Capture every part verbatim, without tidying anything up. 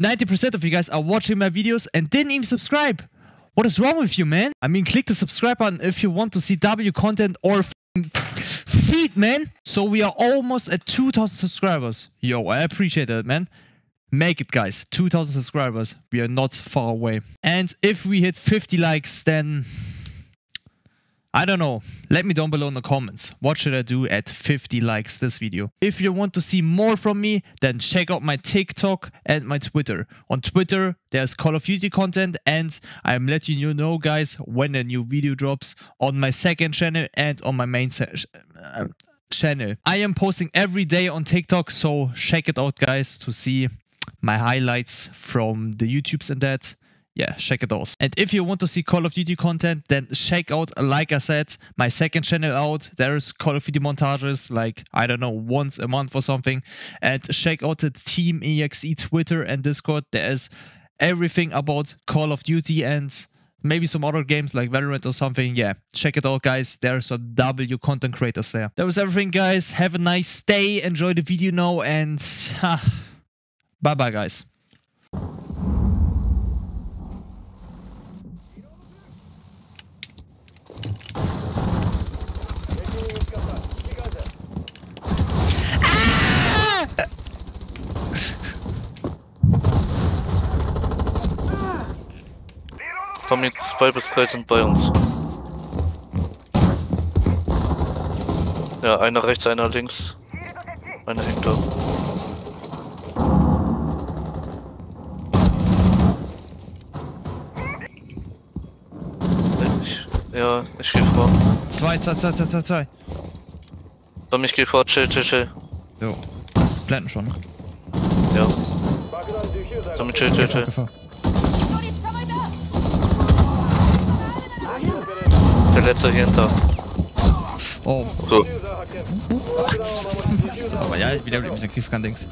ninety percent of you guys are watching my videos and didn't even subscribe. What is wrong with you, man? I mean, click the subscribe button if you want to see W content or feed, man. So we are almost at two thousand subscribers. Yo, I appreciate that, man. Make it, guys. two thousand subscribers. We are not far away. And if we hit fifty likes, then I don't know. Let me down below in the comments. What should I do at fifty likes this video? If you want to see more from me, then check out my TikTok and my Twitter. On Twitter, there's Call of Duty content, and I'm letting you know, guys, when a new video drops on my second channel and on my main uh, channel. I am posting every day on TikTok, so check it out, guys, to see my highlights from the YouTubes and that. Yeah, check it out. And if you want to see Call of Duty content, then check out, like I said, my second channel out. There's Call of Duty montages, like, I don't know, once a month or something. And check out the Team E X E Twitter and Discord. There is everything about Call of Duty and maybe some other games like Valorant or something. Yeah, check it out, guys. There's some W content creators there. That was everything, guys. Have a nice day. Enjoy the video now. And bye-bye, guys. Kommen jetzt zwei bis drei sind bei uns. Ja, einer rechts, einer links. Einer hängt da. Ich, ja, ich geh vor. Zwei, zwei, zwei, zwei, zwei, zwei. Komm, ich geh vor, chill, chill, chill. Jo. Planten schon, ne? Ja. Komm, chill, chill, chill. Der letzte hier hinter. Oh. So. Was, was, was? Aber ja, wieder blieb ich, dann kriegst du kein Dings.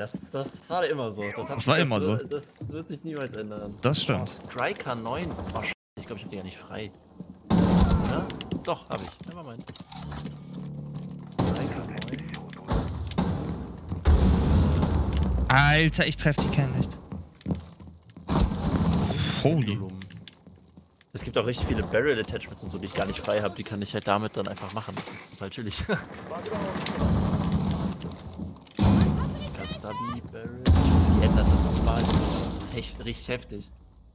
Das, das war immer so. Das, hat, das war das, immer so. Das wird sich niemals ändern. Das stimmt. Oh, Striker neun. Oh, sch***. Ich glaube, ich hab die ja nicht frei. Ja? Doch, hab ich. Never mind. Striker neun. Alter, ich treff die Kerne nicht. Holy. Es gibt auch richtig viele Barrel Attachments und so, die ich gar nicht frei habe. Die kann ich halt damit dann einfach machen. Das ist total chillig. Stabi, Barrel. Die ändern das nochmal. Das ist echt richtig heftig.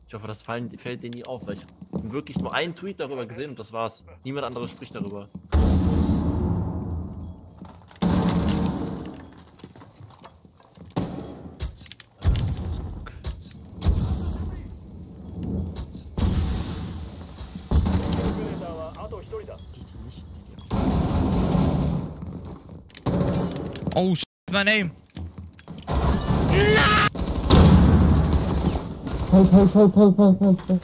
Ich hoffe, das fallen, fällt denen nie auf, weil ich wirklich nur einen Tweet darüber gesehen und das war's. Niemand anderes spricht darüber. Oh, shit, my name. Help, help, help, help, help, help, help.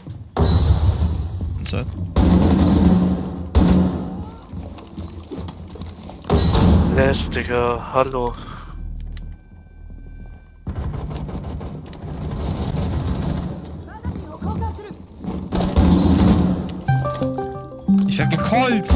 What's that? Les, Digga, hallo. Ich werd gecallt!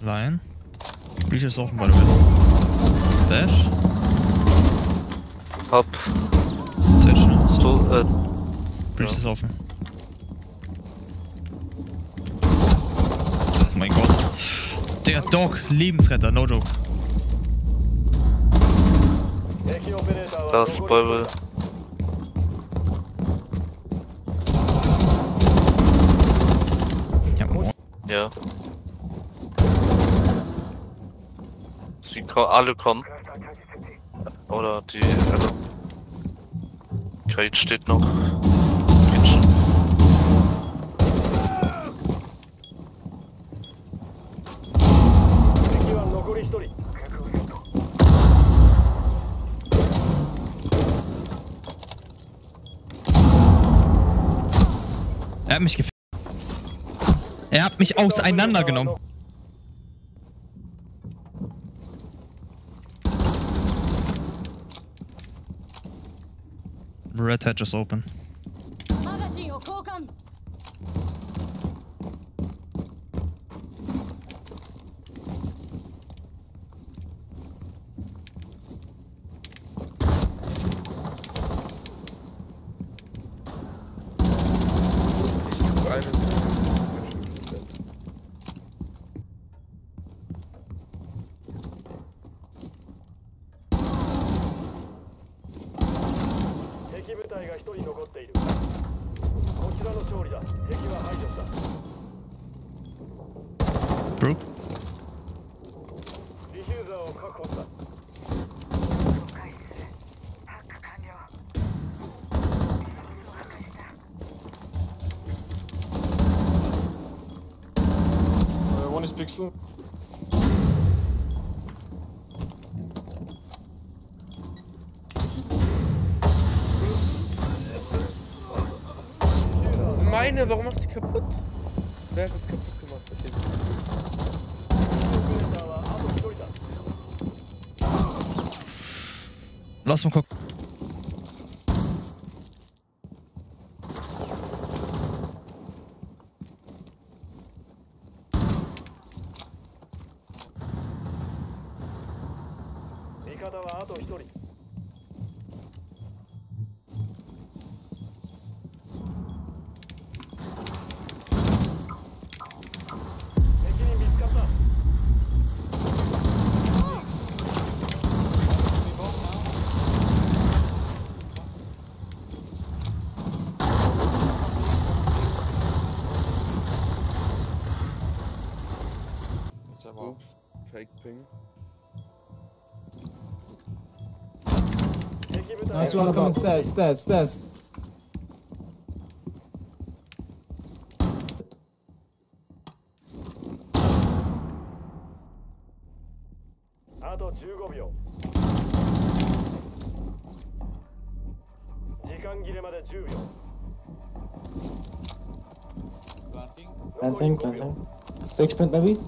Lion. Breach ist offen, by the way. Dash. Hop. Stage, ne? So, äh. Breach ist offen. mein Gott. Der Dog, Lebensretter, no joke. Das Bäubel. Ja. Sie ko alle kommen. Oder die... Also Kate steht noch. Er hat mich gefickt. Er hat mich auseinandergenommen. Red Hatch is open. Bro. Uh, one is pixel. Meine, warum machst du die kaputt? Wer hat das kaputt gemacht? Lass mal gucken. Fake ping. Nice one, come on, stairs, stairs, stairs. Planting, planting. Fake pin maybe?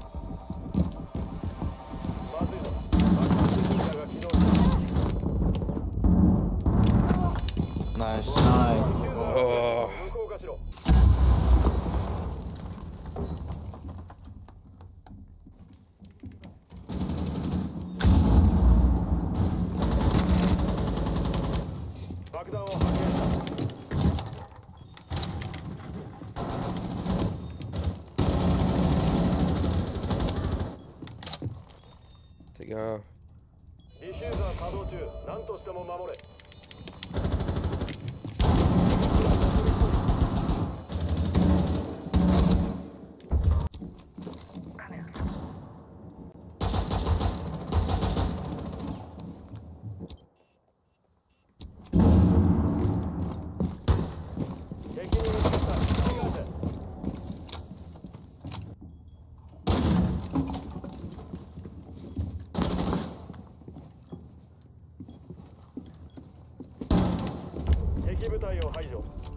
Nice. Nice. Oh. Digga. Keep it on your high job.